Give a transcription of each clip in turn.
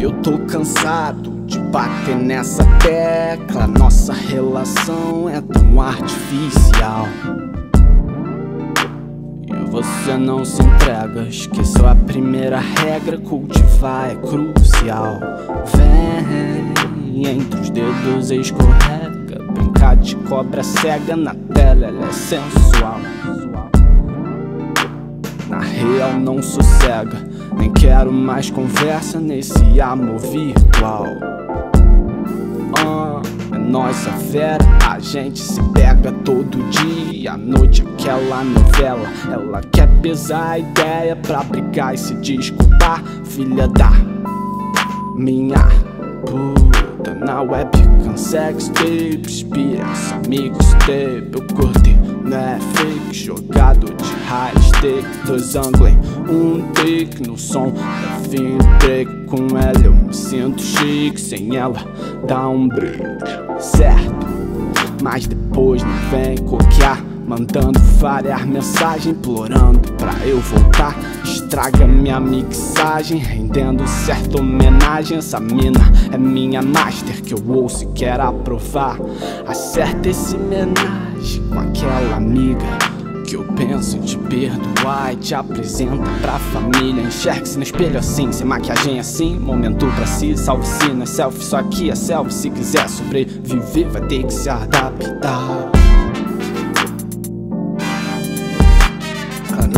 Eu tô cansado de bater nessa tecla. Nossa relação é tão artificial. E você não se entrega, esqueceu a primeira regra. Cultivar é crucial. Vem entre os dedos e escorrega. Brincar de cobra cega, na tela ela é sensual. Na real não sossega, nem quero mais conversa nesse amor virtual. É nossa fera, a gente se pega todo dia, à noite aquela novela. Ela quer pesar a ideia pra brigar e se desculpar. Filha da minha puta, na web com sextape, espias, mixtape, eu curti Netflix, jogado de high stick, dois ângulos, um take no som da fintech. Com ela eu me sinto chique, sem ela dá um break, certo? Mas depois não vem coquear, mandando várias mensagens, implorando pra eu voltar. Estraga minha mixagem, rendendo certa homenagem. Essa mina é minha master, que eu ouço e quero aprovar. Acerta esse menage com aquela amiga que eu penso em te perdoar. E te apresenta pra família, enxergue-se no espelho assim, sem maquiagem assim. Momento pra si, salve-se na selfie, só aqui é selfie. Se quiser sobreviver vai ter que se adaptar.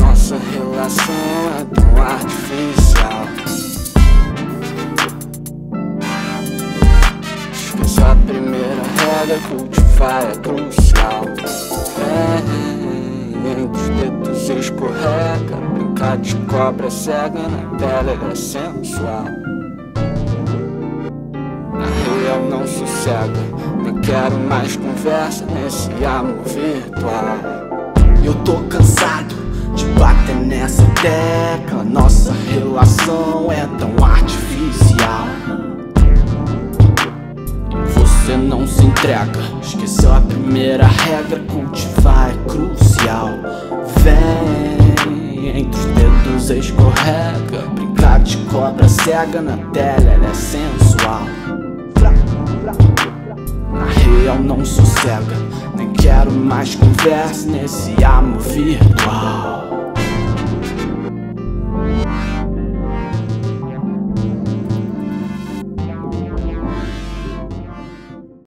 Nossa relação é tão artificial. Esqueça a primeira regra, cultivar é crucial. Entre os dedos escorrega, brincar de cobra cega, na tela ela é sensual. Na real não sossega, nem quero mais conversa nesse amor virtual. Eu tô cansado de bater nessa tecla, nossa relação é tão artificial. Você não se entrega, esqueceu a primeira regra, cultivar é crucial. Vem, entre os dedos escorrega, brincar de cobra cega, na tela ela é sensual. Na real não sossega, nem quero mais conversa nesse amor virtual.